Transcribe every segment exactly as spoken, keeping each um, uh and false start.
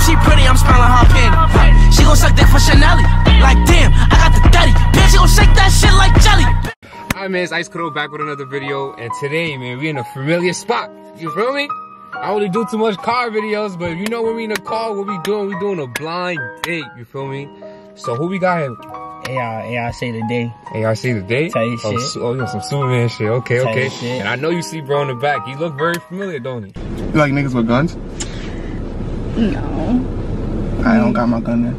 If she pretty, I'm smelling her panty. She gon' suck that for Chanel. Like damn, I got the daddy. Bitch, she gon' shake that shit like jelly. Hi man, it's Ice Cold O back with another video, and today man, we in a familiar spot. You feel me? I only do too much car videos, but you know when we in the car, what we doing? We doing a blind date, you feel me? So who we got here? A I C the day. A I C the day? Tell you oh, shit. So, oh, you got some Superman shit. Okay, Tell okay. Shit. And I know you see bro in the back. You look very familiar, don't you? You like niggas with guns? No. I don't got my gun then.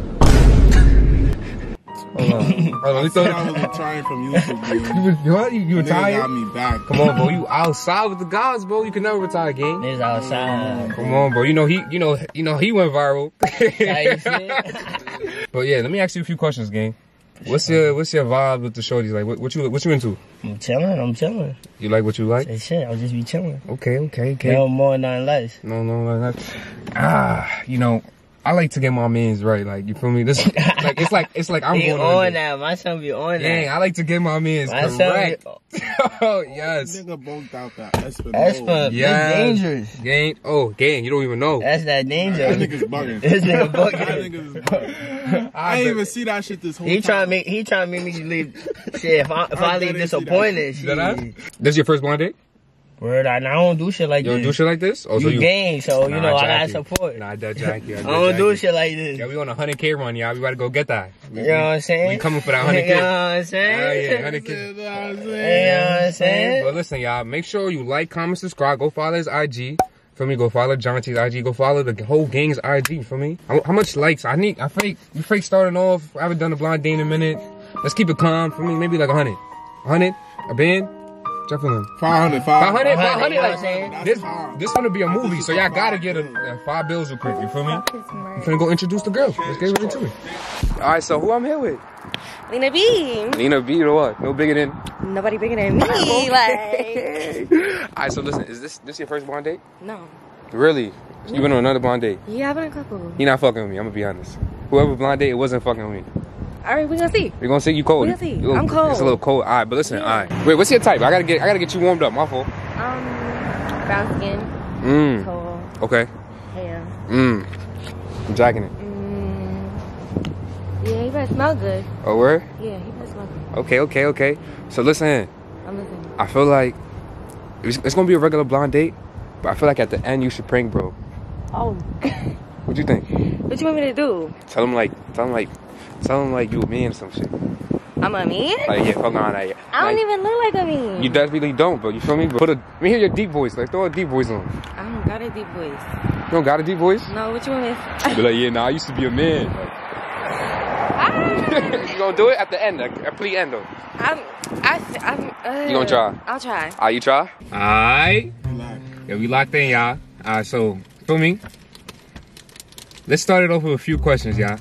Hold on. Hold on. I said I was retiring from YouTube, bro. You, you, you retired? Got me back. Come on, bro. You outside with the guys, bro. You can never retire, gang. Niggas outside. Come on, bro. You know he, you know, you know he went viral. Tell you shit. But yeah, let me ask you a few questions, gang. What's your what's your vibe with the shorties? Like what, what you what you into? I'm chilling, I'm chilling. You like what you like? Say shit, I'll just be chilling. Okay, okay, okay. No more, nothing less. No, no, nothing less. Ah, you know, I like to get my mans right. Like you feel me? This like it's like it's like I'm going on, on that. My son be on that. Dang, I like to get my mans correct. Be... oh yes. Oh, nigga both out that Espen. Espen, yes. Dangerous. Gang. Oh, gang. You don't even know. That's that danger. That nigga's bugging. This nigga bugging. That nigga's bugging. I didn't even see that shit this whole he time. Trying to make, he trying to make me leave. Shit, if I, if I, I leave disappointed, shit. I? This your first blind date? Word, I, I don't do shit like you this. You don't do shit like this? Oh, you, so you gang, so, nah, you know, I, I got you. Support. Nah, I don't jack you. I, I don't do you. Shit like this. Yeah, we on a one hundred K run, y'all. We about to go get that. We, you know what I'm saying? We coming for that one hundred K. You know what I'm saying? Yeah, yeah, one hundred K. You know what I'm saying? But listen, y'all, make sure you like, comment, subscribe. Go follow his I G. Feel me? Go follow John Tane's I G. Go follow the whole gang's I G. Feel me? How, how much likes? I need. I fake. You fake starting off. I haven't done a blind date in a minute. Let's keep it calm. For me, maybe like a hundred, a hundred, a band. Definitely. five hundred, five hundred, five hundred, like, this, this gonna be a movie, so y'all gotta get a, a five bills real quick, you feel me? I'm finna go introduce the girl. Let's get ready to it. Alright, so who I'm here with? Lena B. Lena B, or what? No bigger than? Nobody bigger than me, like. Alright, so listen, is this this your first blind date? No. Really? So you went on another blind date? Yeah, I've been a couple. You're not fucking with me, I'm gonna be honest. Whoever blind date, it wasn't fucking with me. All right, we're gonna see. We're gonna see you cold. We're gonna see. Little, I'm cold. It's a little cold. All right, but listen, all right. Wait, what's your type? I gotta get I gotta get you warmed up, my fault. Um, brown skin. Mmm. Cold. Okay. Hair. Mmm. I'm jacking it. Mmm. Yeah, he better smell good. Oh, where? Yeah, he better smell good. Okay, okay, okay. So listen. I'm listening. I feel like it's, it's gonna be a regular blonde date, but I feel like at the end you should prank, bro. Oh. What you think? What you want me to do? Tell him like, tell him like. Tell him like you a man or some shit. I'm a man? Like, yeah, fuck on that. Yeah. I like, don't even look like a man. You definitely don't, bro. You feel me? Put a, let me hear your deep voice. Like, throw a deep voice on. I don't got a deep voice. You don't got a deep voice? No, what you want to be like, yeah, nah, I used to be a man. I, you gonna do it at the end, like, at the end though? I'm, I, I'm, uh, you gonna try? I'll try. All right, you try? All right. Yeah, we locked in, y'all. All right, so, feel me? Let's start it off with a few questions, y'all.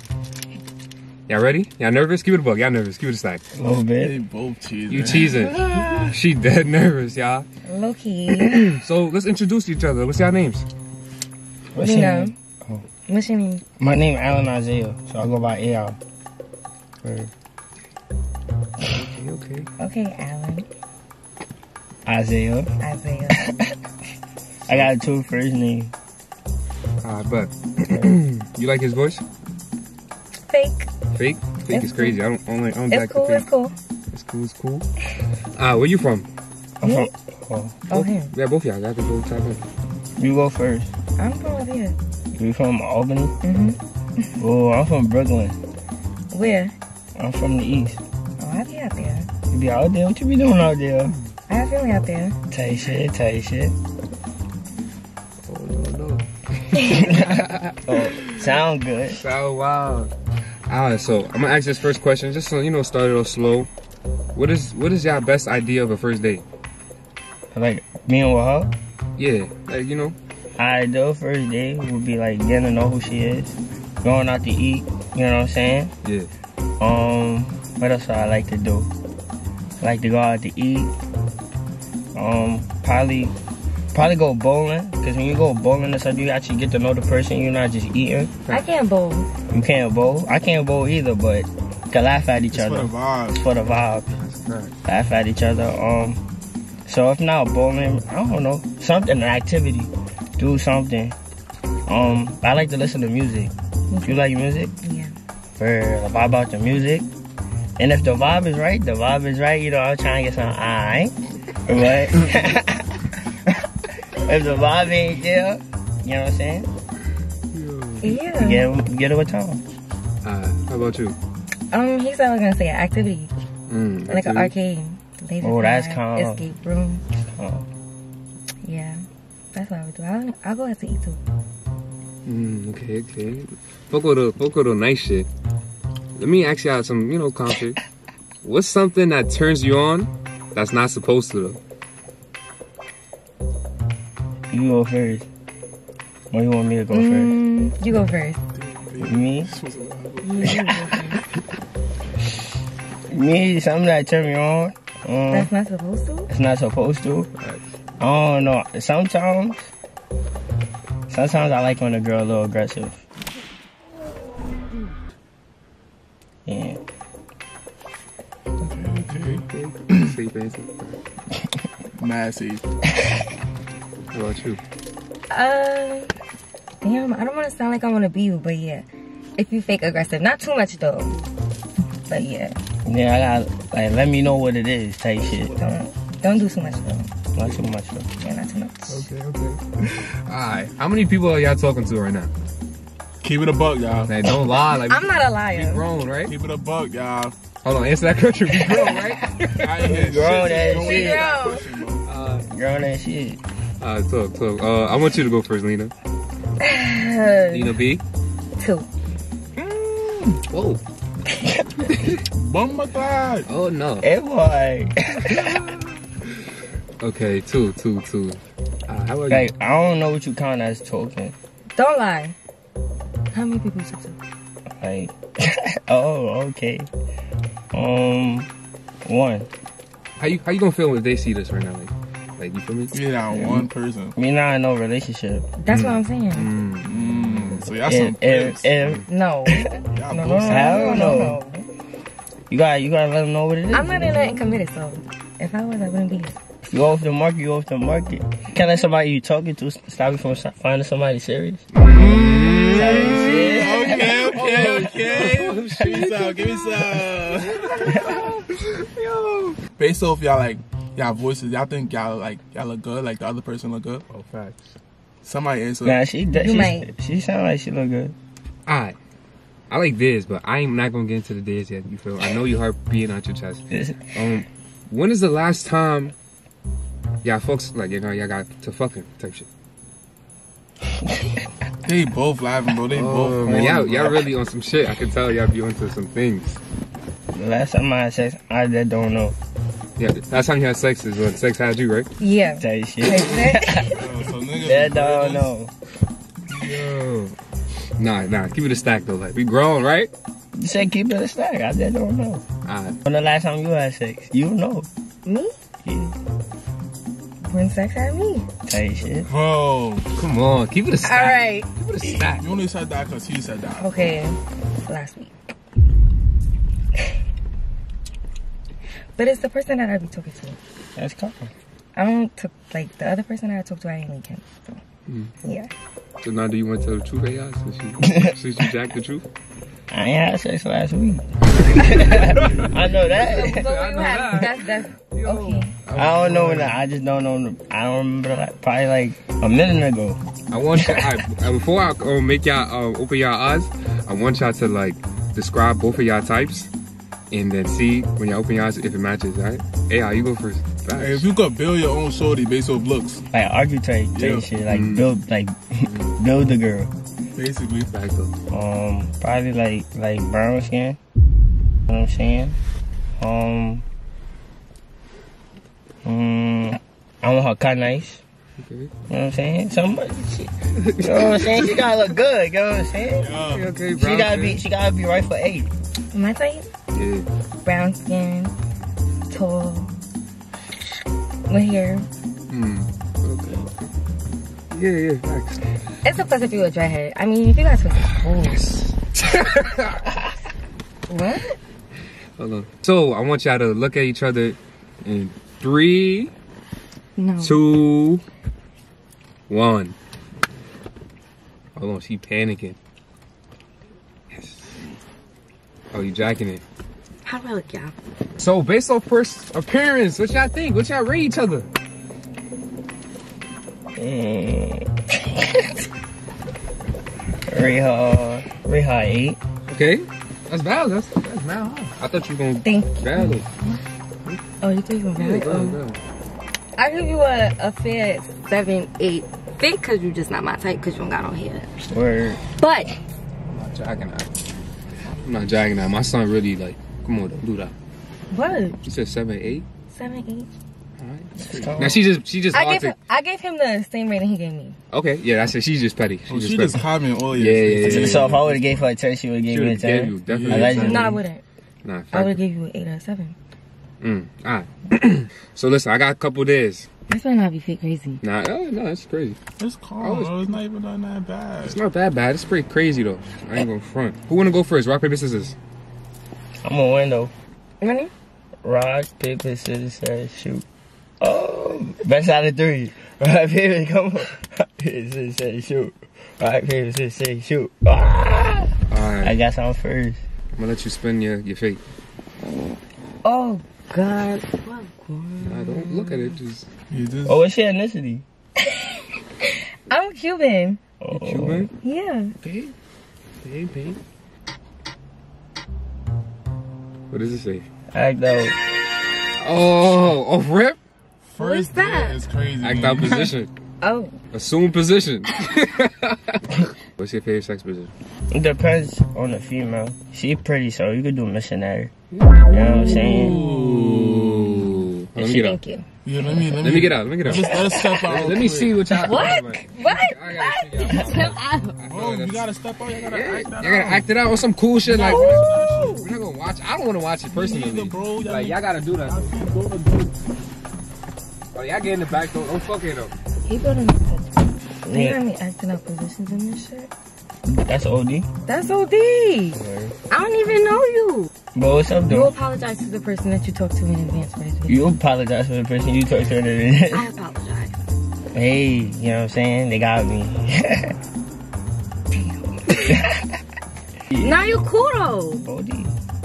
Y'all ready? Y'all nervous? Give it a bug. Y'all nervous. Give it a stack. A little bit. They both cheesing. You cheesing. She dead nervous, y'all. Low key. So let's introduce each other. What's y'all names? What's your name? Oh. What's your name? My name is Alan Isaiah, so I go by A L. Okay, okay. Okay, Alan. Isaiah. Isaiah. I got a two first name. Ah, but you like his voice? Fake. Fake? Fake it's is crazy. Cool. I don't only I don't like cool, it's cool. It's cool, it's cool. Ah, uh, where you from? I'm from oh. Oh here. Yeah, both y'all got to go type in. You go first. I'm from over here. You from Albany? Mm-hmm. Oh, I'm from Brooklyn. Where? I'm from the east. Oh, I be out there. You be out there? What you be doing out there? I have family out there. Tell you shit, tell you shit. Oh no no. Oh, sound good. Sound wild. Alright, so I'm gonna ask this first question, just so you know, start it off slow. What is what is y'all best idea of a first date? Like being with her? Yeah, like you know. I do first date would be like getting to know who she is, going out to eat. You know what I'm saying? Yeah. Um, what else do I like to do? I like to go out to eat. Um, probably, probably go bowling. Cause when you go bowling and stuff, you actually get to know the person. You're not just eating. I can't bowl. You can't bowl. I can't bowl either, but you can laugh at each it's other. For the vibe. For the vibe. That's correct. Laugh at each other. Um. So if not bowling, I don't know, something, an activity, do something. Um, I like to listen to music. Okay. You like music? Yeah. For the vibe about your music. And if the vibe is right, the vibe is right. You know, I'm trying to get some eye. But if the vibe ain't there, you know what I'm saying? Yeah. You get, get it with Tom. Uh, how about you? Um, he's always gonna say activity. Mm, like activity? An arcade. Laser oh, that's calm. Escape room. Oh. Yeah. That's what I would do. I'll, I'll go out to eat too. Mm, okay, okay. Poco the, poco the nice shit. Let me ask you out some, you know, concrete. What's something that turns you on that's not supposed to though? You go first. Or you want me to go mm, first? You go first. Me? Yeah. Me, something that turned me on. Um, That's not supposed to? It's not supposed to. I don't know. Sometimes, sometimes I like when a girl a little aggressive. Yeah. Okay, okay. Sleep easy. Mass easy. How about you? Uh, damn, I don't want to sound like I want to be you, but yeah. If you fake aggressive. Not too much, though. But yeah. Yeah, I gotta, like, let me know what it is type shit. Don't, don't do too much, though. Not too much, though. Yeah, not too much. Okay, okay. Alright, how many people are y'all talking to right now? Keep it a buck, y'all. Hey, don't lie. Like, I'm not a liar. Be grown, right? Keep it a buck, y'all. Hold on, answer that question. Be grown, right? I ain't grown as shit. Uh, grown as shit. Alright, talk, talk. Uh, I want you to go first, Lena. Lena B? Two. Mm, whoa. Bummer God. Oh, no. Hey, boy. Okay, two, two, two. Uh, how about like, you? I don't know what you count as talking. Don't lie. How many people you talk? Like, oh, okay. Um, one. How you, how you gonna feel when they see this right now, like? Like, you feel me? You're not yeah. one person. Me not in no relationship. That's mm. what I'm saying. Mm. Mm. So y'all some if, if, No. Y'all no, no, no, no, no, no. You gotta, you gotta let them know what it is. I'm not in that committed, so if I was, I wouldn't be here. You off the market, you off the market. Can't let somebody you talking to stop you from finding somebody serious. Mm. Okay, okay, okay. Oh, give me some, give me some. Yo. Based off y'all, like, y'all voices, y'all think y'all like y'all look good, like the other person look good? Oh, facts. Somebody answer. Nah, she she, she sound like she look good. Alright. I like this, but I ain't not gonna get into the days yet, you feel? I know your heart beating out your chest. Um when is the last time y'all folks like y'all y'all got to fucking type shit? They both laughing, bro. They oh, both y'all y'all really on some shit. I can tell y'all be onto some things. The last time I had sex, I just don't know. Yeah, last time you had sex is when sex had you, right? Yeah. That shit. That dog, no. Yo. Nah, nah, keep it a stack though. Like, we grown, right? You said keep it a stack. I just don't know. Alright. When the last time you had sex, you know. Me? Yeah. When sex had me. That shit. Bro, come on, keep it a stack. Alright. Keep it a stack. You only said that because he said that. Okay, last week. But it's the person that I be talking to. That's cool. I don't talk, like, the other person that I talk to, I ain't linking. So. Mm. Yeah. So now do you want to tell the truth, y'all? Since, since you jacked the truth? I ain't had sex last week. I know that. So, so I know you have, that. That's, that's, Yo, okay. I, I don't know when I, I just don't know. I don't remember, like, probably like a minute ago. I want y'all, I, before I um, make y'all uh, open y'all eyes, I want y'all to, like, describe both of y'all types. And then see when you open your eyes if it matches, right? Hey, how you go first? Hey, if you could build your own shorty based off looks, like archetype yeah. shit, like mm. build, like build the girl, basically. Back up. Um, probably like like brown skin. You know what I'm saying? Um, um, I want her cut nice. Okay. You know what I'm saying? Somebody, she, you know what I'm saying? She gotta look good. You know what I'm saying? Yeah. She, okay, she gotta skin. be, she gotta be right for eight. My type? Yeah. Brown skin, tall, with hair. Hmm. Okay. Yeah, yeah, facts. It's a plus if you a dreadhead. I mean, if you guys were cool. What? Hold on. So I want y'all to look at each other in three, no. two, one. Hold on, she panicking. Yes. Oh, you jacking it. How do I look, y'all? So based off first appearance, what y'all think? What y'all rate each other? Reha, Reha eight. Okay, that's valid. That's, that's valid. I thought you were gonna Thank valid. You. Oh, you think you valid? Yeah, um, valid. I give you a, a fair seven, eight. Think because you're just not my type because you don't got on here. Word. But I'm not jogging out. I'm not jogging out. My son really like. Come on, do that. What? You said seven, eight. Seven, eight. Now she just she just. I gave, him, I gave him the same rating he gave me. Okay, yeah, that's it. She's just petty. She's oh, just she petty. Just comment all yeah, yeah, yeah, yeah, So yeah. if I would have gave her a ten, she would have gave me a ten. Yeah. No, I wouldn't. Nah, I would have gave you an eight or a seven. Mm, all right. So listen, I got a couple days. This might not be fake crazy. Nah, no, no, it's crazy. It's calm. It's not even that bad. It's not that bad. It's pretty crazy though. I ain't gonna front. Who wanna go first? Rock paper scissors. I'm gonna win though. Ready? Rock paper scissors shoot. Oh, best out of three. Right, baby, come on. Rock, paper, scissors, say, shoot. Rock, paper, scissors, say, shoot. Ah! All right. I guess I'm first. I'm gonna let you spin your, your fate. Oh, God. What? Nah, don't look at it. Just, you just... Oh, what's your ethnicity? I'm Cuban. Oh. You Cuban? Yeah. Babe? Babe, babe. What does it say? Act out. Oh, oh, rip? First What's that? It's crazy. Act out position. Oh. Assume position. What's your favorite sex position? It depends on the female. She pretty, so you could do missionary. You know what I'm saying? Ooh. Let me get out. Thank you. Yeah, let me, let, let me, me get out. Let me get out. Just, let's step out. Let me see what y'all. What? What? What? Step out. Oh, you gotta step out. You gotta yeah, act that you gotta out. act it out on some cool shit like. Ooh. We're not gonna watch. I don't want to watch it personally. Either, bro. Like y'all gotta do that. Oh, y'all get in the back door. Don't fuck it up. He got in the back. They got me acting out positions in this shit. That's O D? That's O D. Okay. I don't even know you. Bro, what's up, dude? You apologize to the person that you talked to in advance for this video. You apologize to the person you talked to in advance. I apologize. Hey, you know what I'm saying? They got me. Damn. Now you cool, though. O D.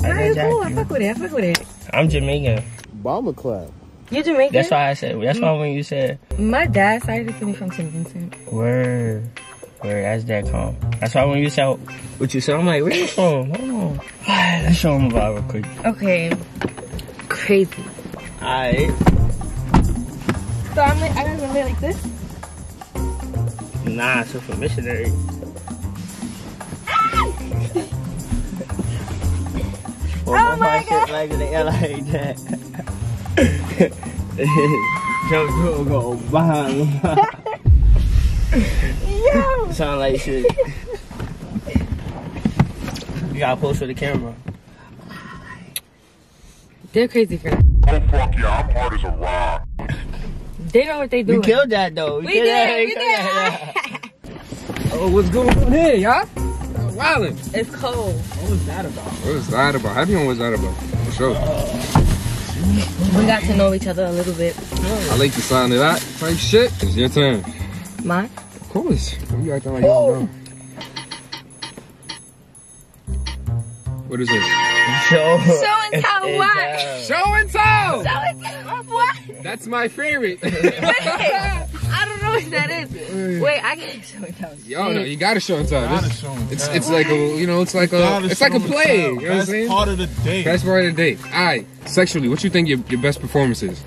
Now you cool. I fuck with it. I fuck with it. I'm Jamaican. Bomber Club. You Jamaican? That's why I said. That's why when you said. My dad started to me from Saint Vincent. Word, word. That's that calm. That's why when you said what you said, I'm like, where you from? Hold on. Let's show him about real quick. Okay. Crazy. Alright. So I'm like, I gotta go like this. Nah, so for missionary. well, oh my God! Like in the air like that. Joe go go behind. Yo. Sound like shit. You gotta post for the camera. They're crazy for that. Oh fuck yeah, I'm hard as a rock. They know what they do. We killed that though. We, we did. That. We did. That. Oh, what's going on here, y'all? Wildin'. It's cold. What was that about? What was that about? How do you know what was that about? For sure. Uh, We got to know each other a little bit. I like the sound of that type shit. It's your turn. Mine? Of course. You acting like you don't know. What is it? Show, show and tell what? Show and tell! Show and tell what? That's my favorite. Wait, I don't know what that is. Wait, I can't show and tell. Yo, no, you gotta show and tell. You gotta show and tell. It's, it's like a, you know, it's like a, it's like a play. You know what I'm saying? That's part of the day. That's part of the day. All right. Sexually, what you think your, your best performance is?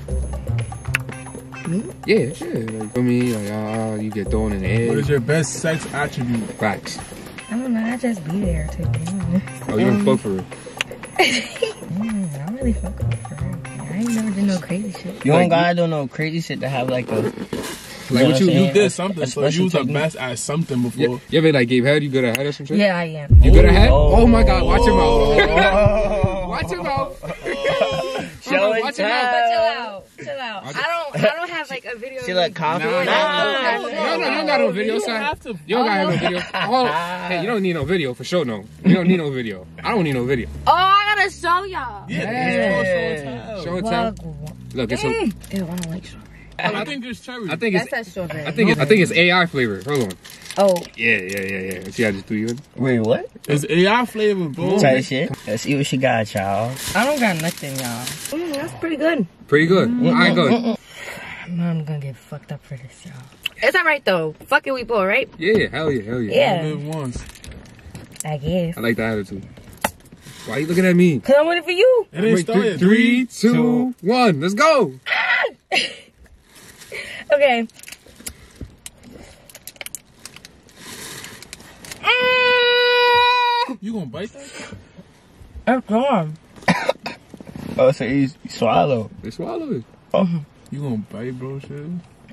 Me? Yeah, yeah. Like, for me, like, ah, uh, you get thrown in the air. What is your best sex attribute? Facts. I don't know, I just be there to be honest. Oh, you don't um, fuck for real? Yeah, I don't really fuck with her. I ain't never did no crazy shit. You like, don't gotta do no crazy shit to have like a... Like what you, you did something, so you was a mess at something before. Yeah, you ever like gave head, you good at head or some shit? Yeah, I am. You oh, good at head? Oh, oh my God, watch him out. Watch him out. Show it Watch him out. Chill out. I don't, I don't have like a video. She like confident. No, no, no, no, you don't got no video, son. You don't got no video. Hey, you don't need no video for sure, no. You don't need no video. I don't need no video. Oh, I gotta show y'all. Yeah. Show and tell. Look, it's a... Ew, I don't like show. I think it's cherry. I think it's, that's that strawberry. I think, it, I think it's A I flavor. Hold on. Oh. Yeah, yeah, yeah, yeah. See, I just threw you in. Wait, what? It's A I flavor, bro. Try shit. Let's see what she got, child. I don't got nothing, y'all. Mm, that's pretty good. Pretty good. Mm-hmm. Well, I ain't good. Mm-hmm. I'm gonna get fucked up for this, y'all. It's alright, though. Fuck it, we blow, right? Yeah, hell yeah, hell yeah. Yeah. I, once. I guess. I like the attitude. Why are you looking at me? Because I'm waiting for you. It ain't started. Three, two, two, one. Let's go. Okay. You gonna bite that? That's gone. Oh, so you swallow. They swallow it. Oh. You gonna bite, bro, shit?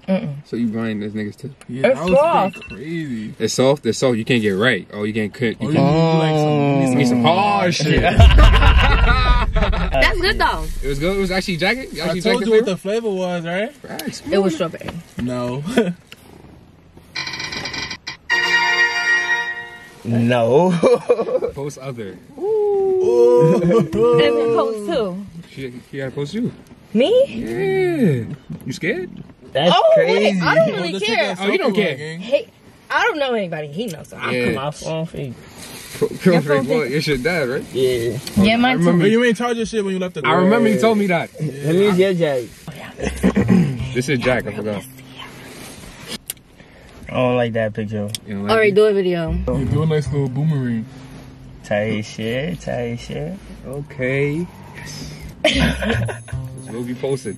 Mm-mm. So you buying this nigga's tip? Yeah, it's that was soft. Crazy. It's soft. It's soft. You can't get right. Oh, you can't cook. You oh, can't do like some hard shit. That's good though. It was good. It was actually jacket. Actually I told jacket you flavor? What the flavor was, right? Right. It was strawberry. No. No. Post other. Ooh. And post who? She, she gotta post you. Me? Yeah. You scared? That's oh, crazy. Wait, I don't really oh, care. Oh, you don't care. Hey, I don't know anybody. He knows. So yeah. I come off on feet. Your, your shit died, right? Yeah. Oh, yeah, mine too. But you ain't charge your shit when you left the car. I remember you told me that. Yeah. It is your Jack. Oh, yeah. This is Jack. I forgot. I don't like that picture. Like all right, it? Do a video. You do a nice little boomerang. Tight shit, tight shit. Okay. This will be posted.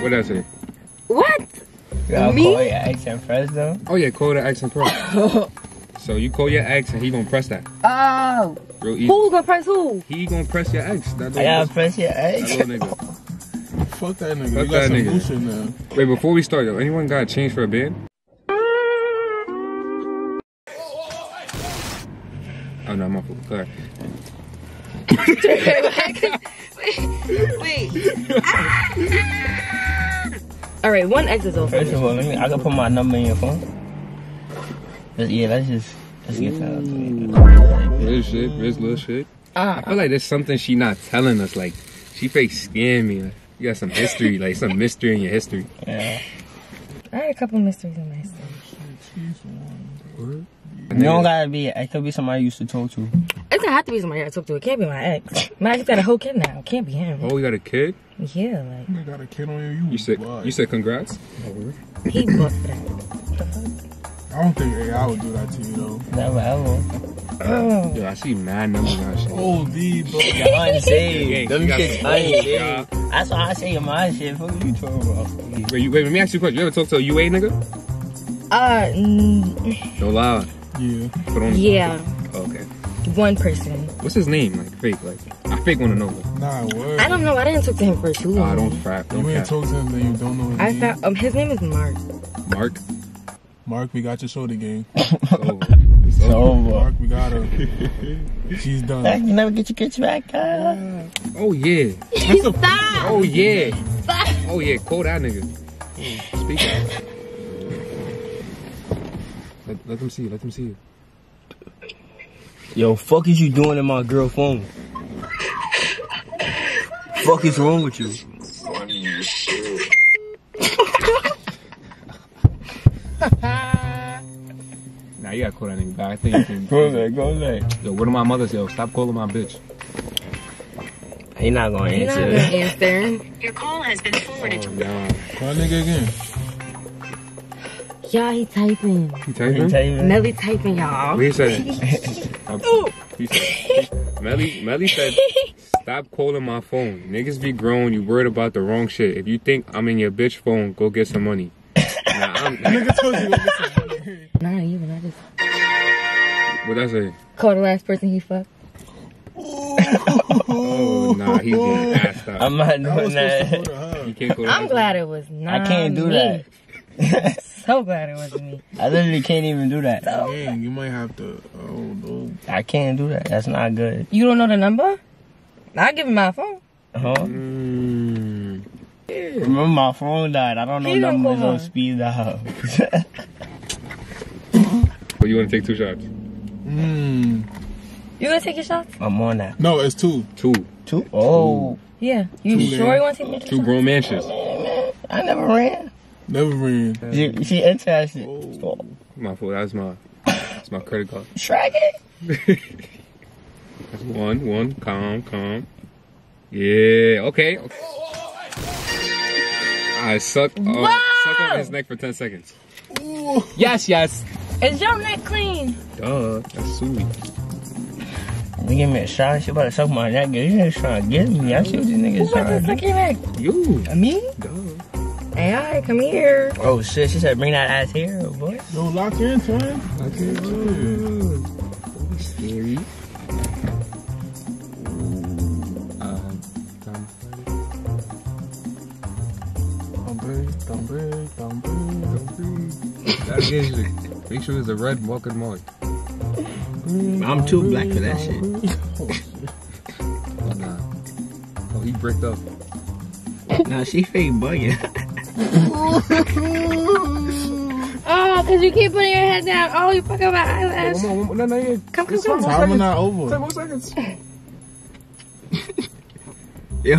What else? Is it? What? Yeah, me? Call your ex and press though. Oh yeah, call the ex and press. So you call your ex and he gonna press that. Oh. Real easy. Who gonna press who? He gonna press your ex. That I gotta press, press your ex. That little nigga. Fuck that nigga. Fuck we got that some nigga. Bullshit now. Wait, before we start, though, anyone got a change for a bid? Oh no, I'm off. Sorry. Wait. All right, one exit over. First of all, let me. I can put my number in your phone. But yeah, let's just let's get that out of the way. Real shit, real little shit. Uh, I feel like there's something she not telling us. Like she fake scamming me. Like, you got some history, like some mystery in your history. Yeah. I had a couple mysteries in my history. You don't gotta be, it could be somebody you used to talk to. It's gonna have to be somebody I talk to. It can't be my ex. My ex got a whole kid now. It can't be him. Oh, you got a kid? Yeah, like. You got a kid on you? You, you said, you said congrats? He busted that. What the fuck? I don't think A I would do that to you, though. Never ever. Oh. Yo, I see mad numbers on shit. Oh, D, bro. Y'all unsaved. Them shit's unsaved. That's why I say your mind shit. What are you talking about? Wait, you, wait, let me ask you a question. You ever talk to a U A nigga? Uh, mm. No lie. Yeah. But on yeah. Oh, okay. One person. What's his name? Like, fake, like, I fake want to know. Like. Nah, word. I don't know. I didn't talk to him for too long. I don't frat. You ain't talk to him, then you don't know his I name. Found, um, his name is Mark. Mark? Mark, we got your shoulder game. It's over. It's over. Mark, we got her. She's done. I can never get your kids back. Uh. Oh, yeah. That's a, stop. Oh, yeah. Stop. Oh, yeah. Call that nigga. Oh, speak out. Let, let them see you. Let them see you. Yo, fuck is you doing in my girl phone? Fuck is wrong with you? Funny as shit. Nah, you gotta call that nigga back. I think you can. Go there, go there. Yo, what do my mother say? Yo, stop calling my bitch. He not gonna he answer. He not gonna answer. Your call has been forwarded. Oh, nah. Call nigga again. Y'all, he typing. He typing? He typing. Melly typing, y'all. What he said? He said. Melly, Melly said, stop calling my phone. Niggas be grown. You worried about the wrong shit. If you think I'm in your bitch phone, go get some money. Nah, I'm nigga told you what this is. Nah, even I just. What'd I say? Call the last person he fucked. Oh, nah, he's getting passed out. I'm not doing that. that. You can't go I'm that glad way. It was not. I can't do me. That. So glad it wasn't me. I literally can't even do that. So dang, you might have to. Oh, no. I can't do that. That's not good. You don't know the number? I'll give him my phone. Huh? Mm. Yeah. Remember my phone died. I don't know numbers on speed dial. But you want to take two shots? Mm. You gonna take your shots? I'm on that. No, it's two. Two. Two? Oh. Two. Yeah. You two sure you want to take me to Two grown mansions. I never ran. Never ran. You, she attached it. Oh. My fault. That's my, that's my credit card. Shrag it. That's one, one. Calm, calm. Yeah. Okay. okay. I suck. Uh, suck on his neck for ten seconds. Ooh. Yes, yes. Is your neck clean? Duh. That's sweet. You give me a shot. She about to suck my neck. You niggas trying to get me. I see what these niggas trying to suck your neck? You. I mean? Duh. Hey, alright, come here. Oh shit, she said bring that ass here, boy. Don't lock her in, son. Lock her in. That was scary. Um, don't break, don't break, don't break, don't break. Make sure it's a red walking mark. I'm too black for that shit. Oh, nah. Oh, he bricked up. Nah, she fake bugging. Oh, cause you keep putting your head down. Oh, you fucking my eyelash. Hey, one more, one more. No, no, yeah. Come, come, come. Time is not over. Ten more seconds. Yo.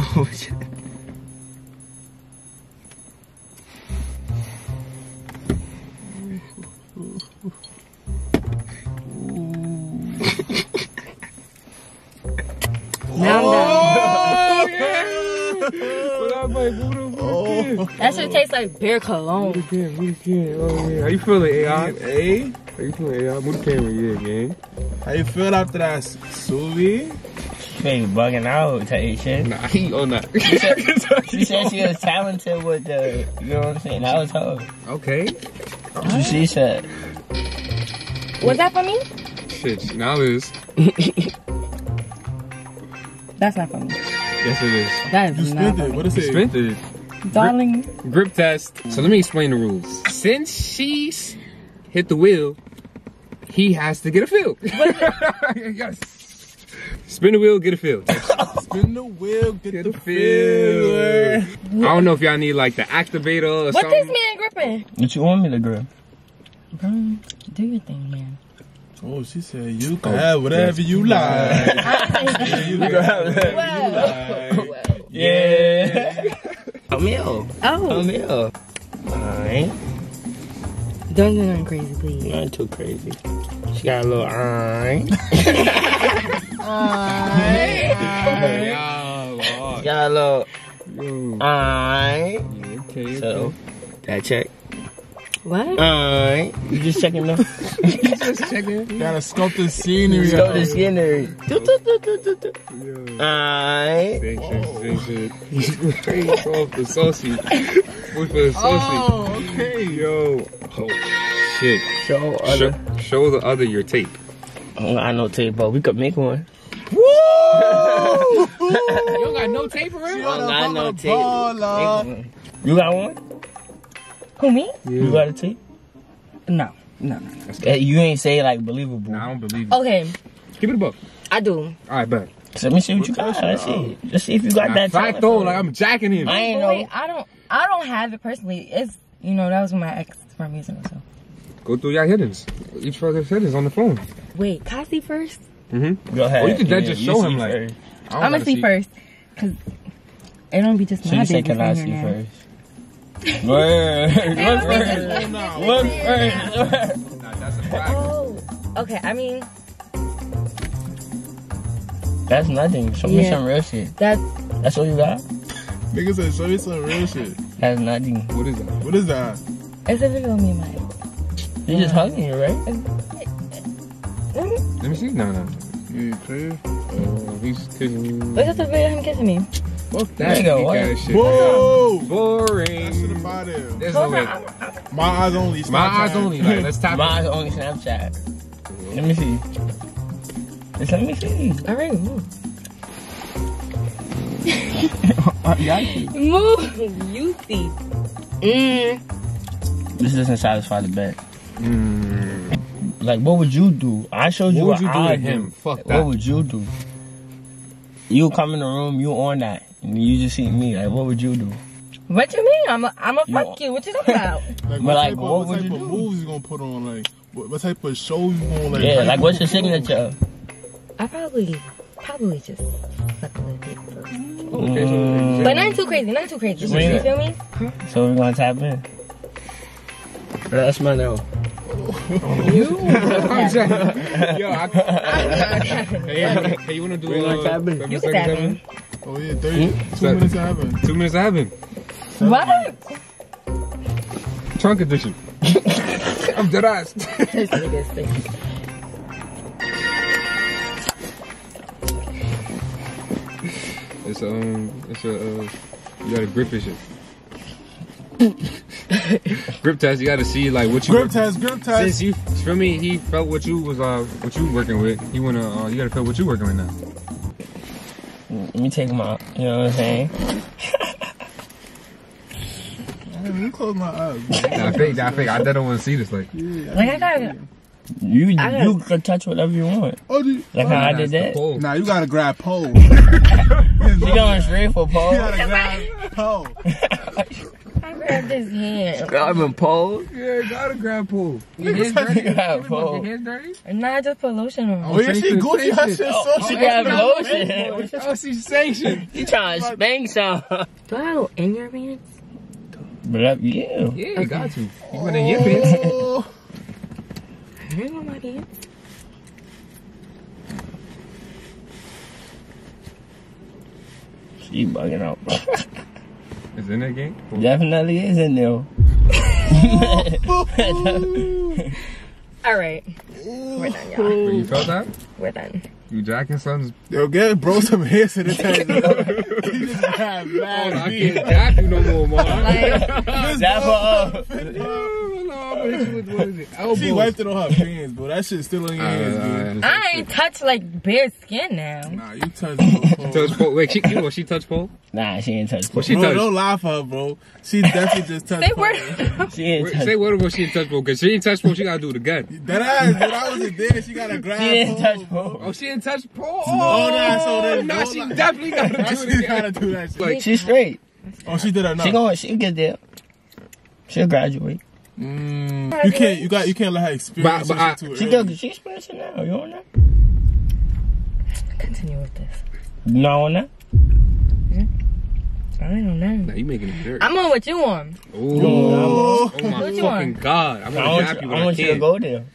That shit tastes like beer cologne. How you feeling, A I? A? How you feeling, A I? Move the camera, yeah, gang. How you feel after that, Suvi? She ain't bugging out to eat shit. Nah, he on that. She said, she said she was talented with the, you know what I'm saying? That was her. Okay. Right. She said. Was that for me? Shit, now it is. That's not for me. Yes, it is. That is you not for it. Me. What is it? You spent it. Darling. Grip, grip test. So let me explain the rules. Since she's hit the wheel, he has to get a feel. Yes. Spin the wheel, get a feel. Spin the wheel, get, get the, the feel. feel. I don't know if y'all need like the activator or what something. What this man gripping? What you want me to grip? Bro, do your thing, man. Oh, she said you can oh, have whatever yes. you like. Yeah, you can have whatever well. you like. Well. Yeah. yeah. A meal. Oh. A meal. Alright. Don't do nothing crazy, please. Nothing too crazy. She got a little alright. Alright. She got a little alright. Okay. So, that check. What? Alright. You just checking though? You just checking. Gotta sculpt the scenery. Sculpt the scenery. Do, do, do, do, do, do. Yeah. Alright. Thank you, thank you. Go for the saucy. Go for the saucy. Oh, okay. Yo. Oh, shit. Show other. Show, show the other your tape. Oh, I know tape, but we could make one. Woo! You don't got no tape for her? You don't got no tape. You got one? Who, me? Yeah. You got a tape? No, no, no. That, you ain't say like believable. No, I don't believe it. Okay. Give it a buck. I do. All right, bet. So let me see what, what you got. Let's see. Let's see if you got now, that tape. I throw like I'm jacking him. I ain't know. Wait, I don't. I don't have it personally. It's you know that was my ex for a reason. So. Go through your hitters. Each further hitters on the phone. Wait, can I see first? Mm-hmm. Go ahead. Or you could yeah, just yeah, show him like. First. I'm gonna see, see first, cause it don't be just so my baby. Can I see first? Look first. Look first. Oh, okay. I mean, that's nothing. Show yeah. me some real shit. That's that's all you got. Nigga said, show me some real shit. That's nothing. What is that? What is that? It's a video of me and my ex. You yeah. just hugging you, right? Let me see. No, no. You clear? Oh, he's kissing. Look at the video of him kissing me. Fuck that. You go, that shit. Whoa! Boring. That's no my eyes only. Snapchat. My eyes only. Like, let's tap. My it. eyes only. Snapchat. Whoa. Let me see. Just let me see. All right, move. Move. You see. Mm. This doesn't satisfy the bet. Mm. Like, what would you do? I showed you what, what would you do with him. Fuck that. What would you do? You come in the room. You on that. You just see me. Like, what would you do? What you mean? I'm a, I'm a fuck you. What you talking about? Like, what like, type, what of, what type of moves you gonna put on? Like, what, what type of shows you gonna like? Yeah, like, what's your signature? I probably, probably just fuck Um, but nothing too crazy, nothing too crazy. Lena, you feel me? So we're gonna tap in. That's my now. You? I'm saying, yo, I, I, hey, hey, you wanna do a like tap in? You can tap in. Oh yeah, thirty. Hmm? Two seven. minutes to happen. Two minutes to happen. What? Trunk edition. I'm dead ass. This nigga's thick. It's a, um, it's a, uh, you gotta grip this shit. Grip test, you gotta see, like, what you Grip test, grip test. Since you, for me, he felt what you was, uh, what you working with. You wanna, uh, you gotta feel what you working with now. Let me take him out, you know what I'm saying? Let me close my eyes. Nah, fake, nah, fake. I don't wanna see this, like. Yeah, like, I gotta. You you gotta, can touch whatever you want. Oh, you, like oh, how I did that. Pole. Nah, you gotta grab pole. You going straight for pole? You gotta grab pole. I grabbed his hand. Grabbing pole? Yeah, gotta grab pole. You just grab pole. Your hands dirty? Nah, I just put lotion on. Oh, yeah, she goofy. Her shit oh, so she grabbed lotion. Oh, she's sanctioned. You trying to spank some. Do I have in your pants? Yeah. Yeah, okay. You got to. You oh. went in your pants. I ain't gonna lie to you. She bugging out, bro. Is it in that game? Cool. Definitely is in there. Alright. We're done, y'all. You felt that? We're done. You jacking something? Yo, get bro some hits in the tank. He just had mad oh, I can't jack you no more, man. Like, jack her up. She wiped it on her pants, bro. That shit still on your hands, bro. I ain't touch like bare skin now. Nah, you touched pole. Touch pole. Wait, she, you know, she touched pole? Nah, she ain't touched pole. She bro, touched. Don't lie for her, bro. She definitely just touched pole. She ain't touched. Say word about she ain't touched pole, because she ain't touched pole, she gotta do it again. That ass, when I wasn't there, she gotta grab pole. She ain't touched pole. Oh, she ain't touched pole. Oh, that's so that. Nah, she definitely gotta do it. She gotta do that shit. Like, she's straight. Oh, she did enough. She gonna, she'll get there. She'll graduate. Mm, you can't, you got, you can't let her experience but, but it I, too early. She, she experiencing now. You on that? Continue with this. No on that? Yeah. I don't know. Nah, you making it dirty. I'm on what you on. Ooh. Oh, oh my fucking God! I'm gonna dap you. I want you to go there.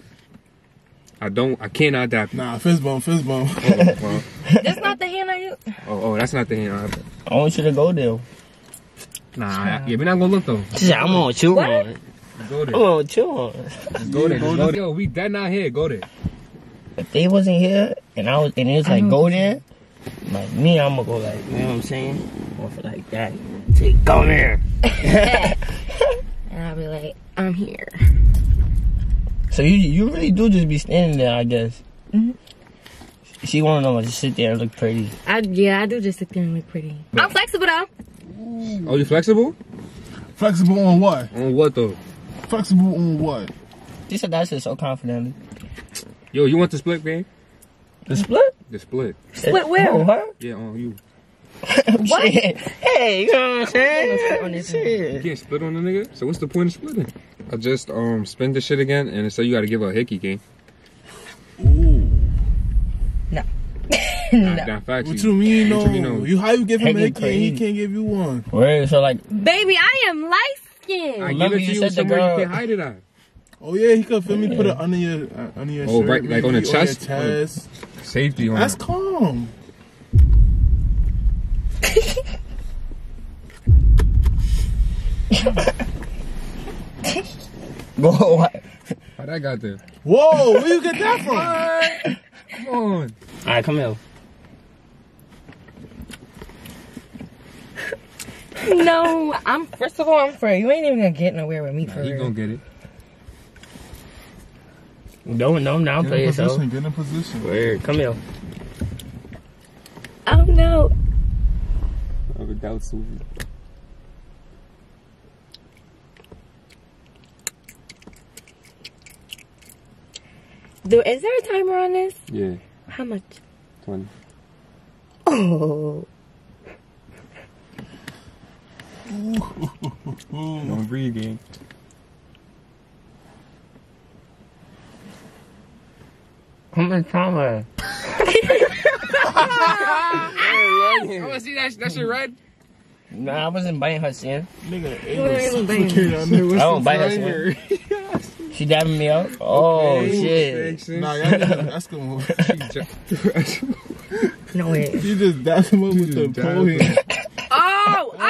I don't. I cannot dap you. Nah, fist bump, fist bump. Oh, that's not the hand I use. Oh, oh, that's not the hand I use. I want you to go there. Nah, I, yeah, we're not gonna look though. Yeah, I'm on what you on. Go there. Oh, chill. Just go there. Just go there. Yo, we that not here. Go there. If they wasn't here and I was, and it was like go there, like me, I'm gonna go like, you know what I'm saying? Or if like that, take go there. And I'll be like, I'm here. So you you really do just be standing there, I guess. Mm-hmm. She wanna know, just sit there and look pretty. I yeah, I do just sit there and look pretty. I'm flexible though. Ooh. Oh, you flexible? Flexible on what? On what though? Flexible on what? She said that shit so confidently. Yo, you want the split, babe? The split? The split. Split where? On her? Yeah, on you. What? Hey, you know what I'm saying? Split on you can't split on the nigga? So what's the point of splitting? I just um spin this shit again, and so you gotta give her a hickey, gang. Ooh. No. No. Nah, what you, you mean no? What you mean no? You, how you give him a hickey and he can't give you one? Wait, so like... Baby, I am life. Yeah. I give it to you, you somewhere you can hide it on. Oh yeah, he could feel me. Yeah. Put it under your uh, under your oh, shirt. Oh right, like on the chest. chest. Safety on. That's calm. Whoa, what? How'd I got there? Whoa, where you get that from? Come on. All right, come here. No, I'm first of all I'm free. You ain't even gonna get nowhere with me nah, for real. You gonna get it. Don't no now play it so. Get in position. Where? Come here. I don't know. I would doubt Susie. Do is there a timer on this? Yeah. How much? Twenty. Oh. Don't breathe, gang. How much time? Oh, see that, that shit red? Nah, I wasn't biting her skin. Nigga, it was so cute. I knew it was I won't bite her skin. She dabbing me up? Oh, okay, shit. Nah, y'all that's gonna work. No way. She just dabbed him up with the pole hand. Oh! Oh!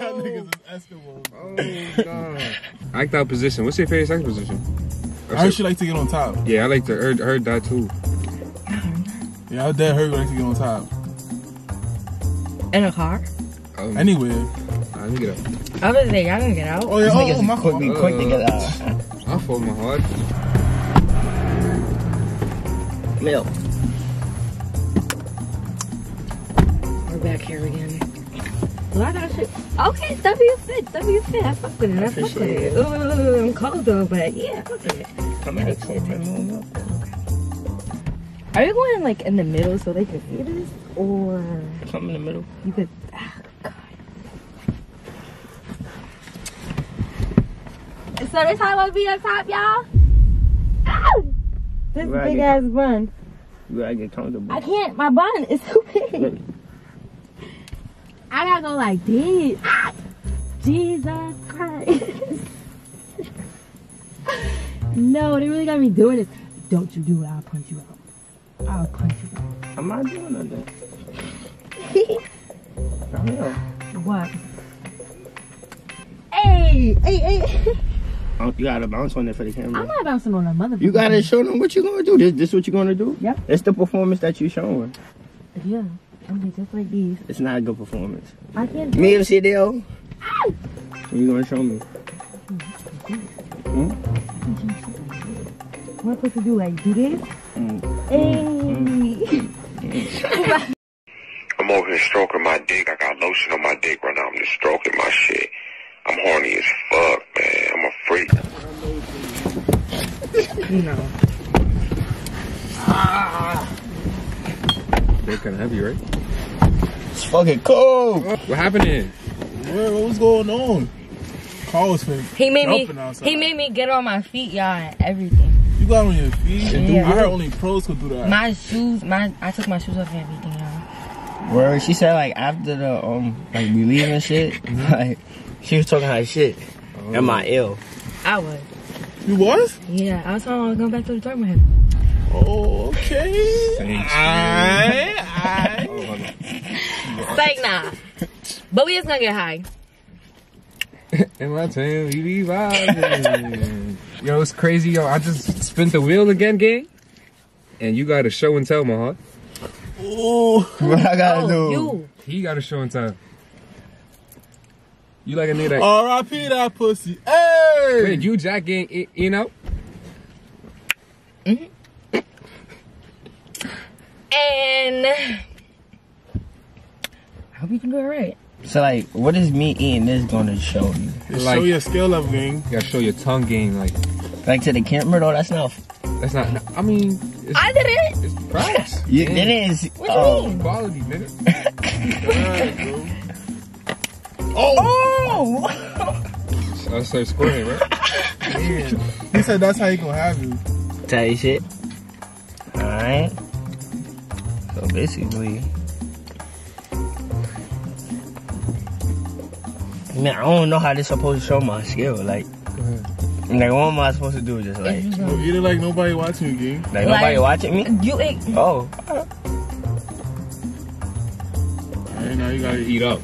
Y'all niggas is Eskimo. Oh, God. Act out position. What's your favorite sex position? I heard she like to get on top. Yeah, I like to. Her, her die too. Yeah, I dad her like to get on top. In a car? Um, Anywhere. I didn't get out. I was like, I didn't get out. Oh, yeah, oh, oh my fault. Be quick uh, to get out. I fold my heart. Milk. We're back here again. Well, I got shit. Okay, W fit, W fit. I fuck with it. I fuck with it. Ooh, I'm cold though, but yeah, I fuck with it. I'm gonna take it. Are you going like in the middle so they can see this? Or something in the middle? You could. So this how I be up top, y'all? Ow! This big ass bun. You gotta get comfortable. I can't, my bun is too big. I gotta go like this. Ah! Jesus Christ. No, they really got me doing this. Don't you do it, I'll punch you out. I'll punch you out. I'm not doing nothing. I'm here. What? Hey! Hey, hey! You gotta bounce on it for the camera. I'm not bouncing on a motherfucker. You gotta show them what you're gonna do. This, this what you're gonna do? Yep. It's the performance that you're showing. Yeah. I'm gonna be just like these. It's not a good performance. I can't do me it. Me and C D O. Ow! What are you gonna show me? Hmm? What am I supposed to do? Like, do this? Mm. Hey! Mm. I'm over here stroking my dick. I got lotion on my dick right now. I'm just stroking my shit. I'm horny as fuck, man. I'm a freak. You know. Ah. They're kind of heavy, right? It's fucking cold. What happened here? What, what was going on? Carl was finna he made me. Outside. He made me get on my feet, y'all, and everything. You got on your feet? Yeah. Dude, I heard only pros could do that. My shoes, my I took my shoes off and everything, y'all. Word, she said like after the um like we leave and shit, like. She was talking her shit. Oh. Am I ill? I was. You was? Yeah, I was talking about going back to the dorm with him. Oh, okay. I, I. Oh, like, nah. But we just gonna get high. In my town, we be vibing. Yo, it's crazy, yo. I just spent the wheel again, gang. And you got a show and tell, my heart. Oh, what I gotta oh, do? You. He got a show and tell. You like a nigga that... R I P that pussy. Hey! Wait, you jacking it, you know? Mm-hmm. And... I hope you can do it right. So, like, what is me eating this going to show you? Like, show your skill level game. You gotta show your tongue game, like... Like, to the camera, though? That's not... That's not... I mean... It's, I did it! It's price. You did it is... What do you mean? Quality, nigga. Oh! Oh! I started squirting, right? Damn. He said that's how he gonna have you. Tell you shit. Alright. So basically... Man, I don't know how this supposed to show my skill. Like, like what am I supposed to do? Just like... Well, you look like nobody watching you, gang. Like, like nobody watching me? You ain't... Oh. Alright, now you gotta eat up.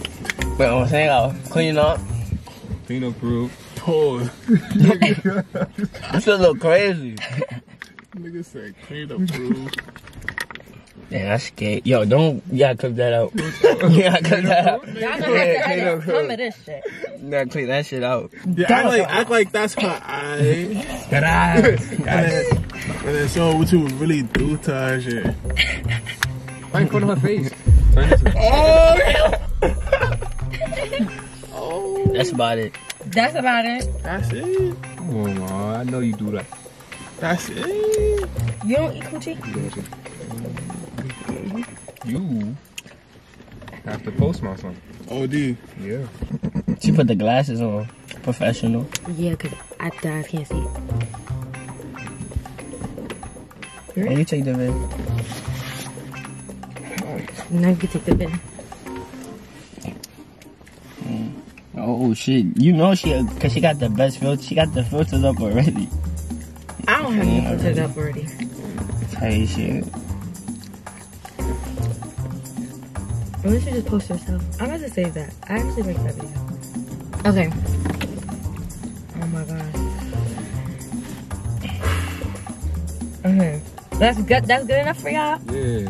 Wait, I'm saying I'll clean up. Clean up group. Pause. This shit look crazy. Nigga said clean up group. Damn, that's scary. Yo, don't, y'all clip that out. Yeah, clip that out. Y'all gonna have to edit some of this shit. Nah, clean that shit out. Yeah, act like, act like that's her eye. That eye. And then show what you would really do to her shit. Why you put on her face? Oh! That's about it. That's about it. That's it. Come on, Ma. I know you do that. That's it. You don't eat coochie? You have to post my son. Oh, dude. Yeah. She put the glasses on. Professional. Yeah, because I guys can't see it. Why you take them in? Nice. negative event. Oh shit, you know she, cause she got the best filter, she got the filters up already. I don't have any filters up already. Tight shit. Unless you just post yourself. I'm about to save that. I actually like that video. Okay. Oh my gosh. Okay. That's good, that's good enough for y'all? Yeah.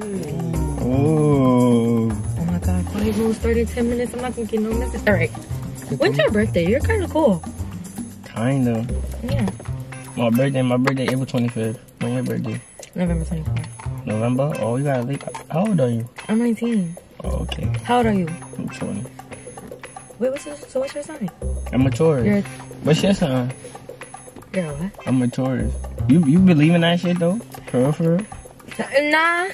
Yeah. Oh. Oh my god. Party rules start in ten minutes. I'm not gonna get no message. Alright. When's your birthday? You're kinda cool. Kinda. Yeah. My birthday, my birthday, April twenty-fifth. When's your birthday? November twenty-fourth. November? Oh, you gotta leave. How old are you? I'm nineteen. Oh, okay. How old are you? I'm twenty. Wait, what's your, so what's your sign? I'm a Taurus. You're a... What's your sign? You're a what? I'm a Taurus. You, you believe in that shit, though? For real, for real? Nah.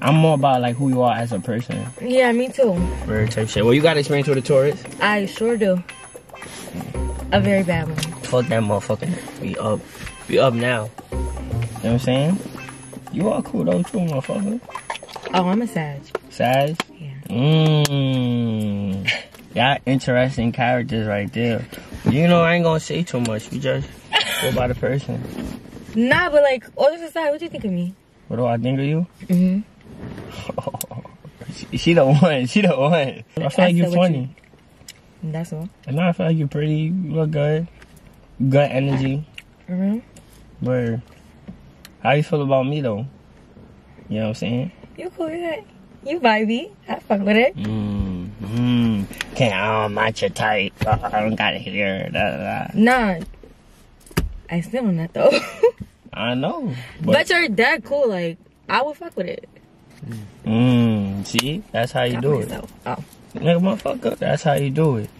I'm more about, like, who you are as a person. Yeah, me too. Very type shit. Well, you got experience with a Taurus? I sure do. A very bad one. Fuck that motherfucker. We up. We up now. You know what I'm saying? You are cool though too, motherfucker. Oh, I'm a Sag. Sag? Yeah. Mmm. Y'all interesting characters right there. You know I ain't gonna say too much. You just go by the person. Nah, but like, all this aside, what do you think of me? What do I think of you? Mm-hmm. Oh, she, she the one. She the one. I feel I like you're funny. You... That's all. And now I feel like you're pretty. You look good. Good energy. Mm-hmm. But... how you feel about me though? You know what I'm saying? You cool with that? You vibey. I fuck with it. Mmm. Mmm. Can't, I'm not your type. I don't gotta hear. Da, da, da. Nah. I still am not though. I know. But, but you're that cool. Like, I would fuck with it. Mmm. See? That's how you Got do myself. it. Oh. Nigga, motherfucker. That's how you do it.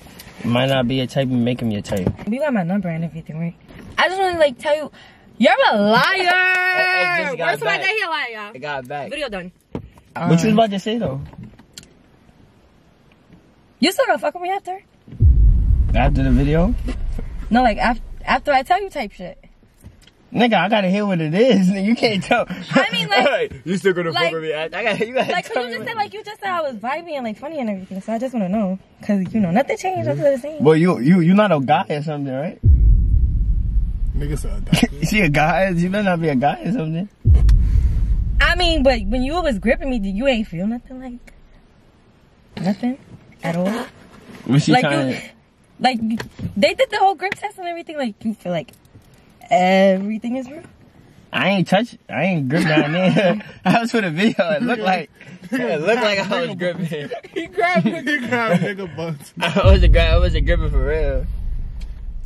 You might not be your type, you make him your type. You got my number and everything, right? I just wanna like tell you. You're a liar! Where's my day? He a liar, y'all. It got back. Video done. Um, what you was about to say, though? You still gonna fuck with me after? After the video? No, like, after, after I tell you type shit. Nigga, I gotta hear what it is. You can't tell. I mean, like... you still gonna like, fuck with me after? I gotta, you gotta like, tell you just me. Said, like, you just said I was vibey and, like, funny and everything, so I just wanna know. Because, you know, nothing changed. Mm-hmm. That's the same. Well, you, you, you're not a guy or something, right? Nigga said she a guy? You better not be a guy or something. I mean, but when you was gripping me, you ain't feel nothing like nothing at all. What she like trying you, to... like they did the whole grip test and everything. Like you feel like everything is real. I ain't touch. I ain't grip down there. I was for the video. It looked like it looked like I was gripping. He grabbed nigga. He grabbed nigga buns. I was a grab. I was a gripping for real.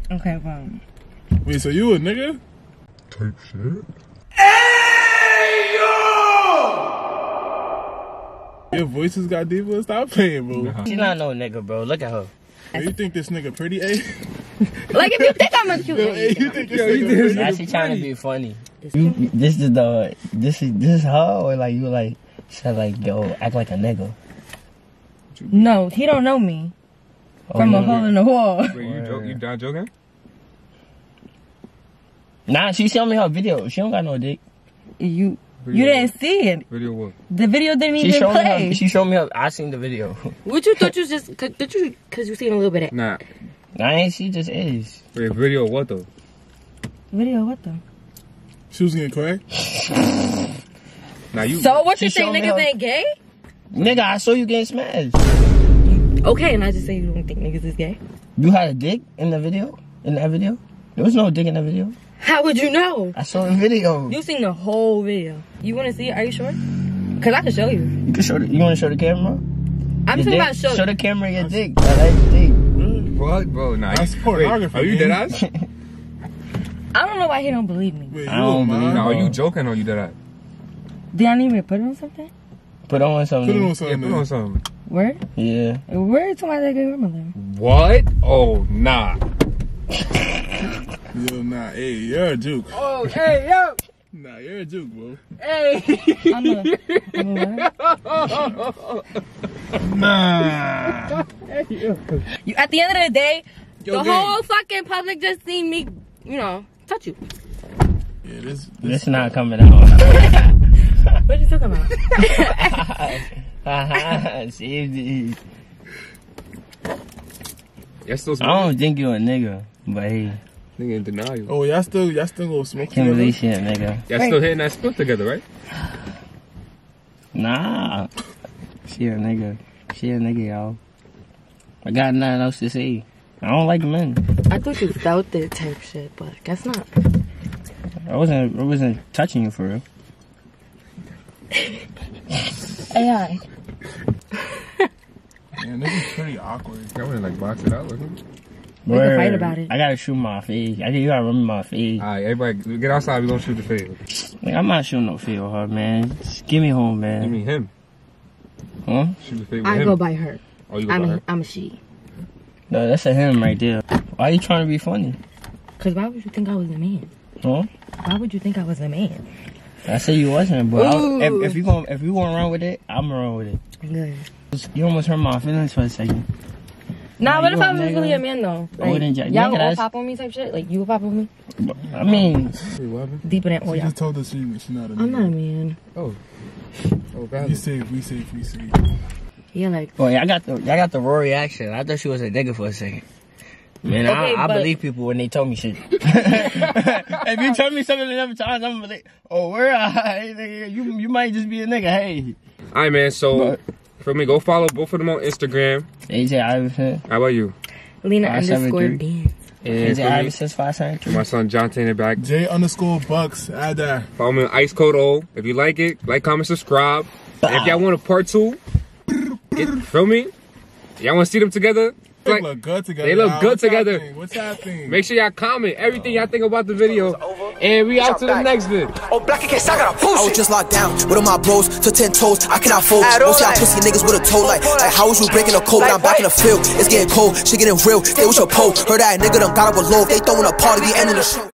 Okay, well. Wait, so you a nigga? Type shit. Hey, yo! Your voices got deeper? Stop playing, bro. Nah. She not no nigga, bro. Look at her. Yo, you think this nigga pretty, eh? Like, if you think I'm a cute yo, nigga. You think this yo, nigga pretty? Now she trying to be funny. You, this is the, this is, this is her? Or like, you like, said like, yo, act like a nigga? No, he don't know me. Oh, From a hole in the wall. Wait, you, joke, you done joking? Nah, she showed me her video. She don't got no dick. You video. You didn't see it. Video what? The video didn't she even play. Her, she showed me her. I seen the video. What you thought you just... Cause, did you... Because you seen a little bit of... Nah. Nah, ain't she just is. Wait, video what though? Video what though? She was getting cracked? Nah, you... So what you think niggas her... ain't gay? Nigga, I saw you getting smashed. Okay, and I just say you don't think niggas is gay? You had a dick in the video? In that video? There was no dick in that video. How would you know? I saw the video. You seen the whole video. You want to see it? Are you sure? Because I can show you. You can show the, you want to show the camera? I'm your talking dick? about show Show the camera your dick. I like dick. What, bro? Nah, that's pornography. Are you dead ass? I don't know why he don't believe me. Wait, I don't believe you. Are you joking or you dead ass? Did I need me to put on something? Put on something. Put on something. Yeah, put on something. Word? Yeah. Word to my legal grandmother. What? Oh, nah. Yo, nah, hey, you're a juke. Oh, hey, yo! Nah, you're a juke, bro. Hey! I'm a, I'm a what? Nah. Hey, yo. You, at the end of the day, yo, the gang. whole fucking public just seen me, you know, touch you. Yeah, this, this, this not coming out. What are you talking about? Y'all still smoking? I don't think you're a nigga, but hey. Nigga in denial. Oh, y'all still, y'all still go smoke together? Can't believe shit, nigga. Y'all still hitting that split together, right? Nah. She a nigga. She a nigga, y'all. I got nothing else to say. I don't like men. I thought you was out there type shit, but guess not. I wasn't, I wasn't touching you for real. A I. Man, this is pretty awkward. I wouldn't like box it out with him. We can fight about it. I gotta shoot my feet. I think you gotta remember my feet. Alright, everybody, get outside. We gonna shoot the feet. Like, I'm not shooting no feet with her, man. Just give me home, man. You mean him? Huh? Shoot the feet with I him. I go by her. Oh, you go I'm by a, her? I'm a she. No, that's a him right there. Why are you trying to be funny? Cause why would you think I was a man? Huh? Why would you think I was a man? I said you wasn't, but I, if, if you gonna if you gonna run with it, I'm gonna run with it. Good. You almost hurt my feelings for a second. Nah, what if I was really a man though? Like, y'all would all pop on me type shit? Like, you would pop on me? I mean, deeper than all y'all. You just told us she, she's not a man. I'm not a man. Oh. Oh, God. You safe, we safe, we safe. Yeah, like. Oh, yeah, I got the, I got the raw reaction. I thought she was a nigga for a second. Man, okay, I, I believe people when they tell me shit. If you tell me something enough times, I'm like, oh, where I? You, you might just be a nigga, hey. All right, man, so. But, for me, go follow both of them on Instagram. A J Iverson. How about you? Lena underscore B. A J Iverson's five seven three. My son John Tane back. J underscore bucks. Add that. Follow me on Ice Cold O. If you like it, like, comment, subscribe. And if y'all want a part two, get, feel me? Y'all want to see them together? They like, look good together. They look now. good What's together. Happening? What's happening? Make sure y'all comment everything y'all think about the video. And we out to the next vid. Oh, black against I gotta push. I was just locked down with all my bros to ten toes. I cannot fold. Most y'all pussy niggas with a toe like, like how was you breaking a cold? Like, I'm back in the field. It's getting cold. Shit getting real. They was your pole. Heard that nigga done got up with low. They throwing a party. The end of the show.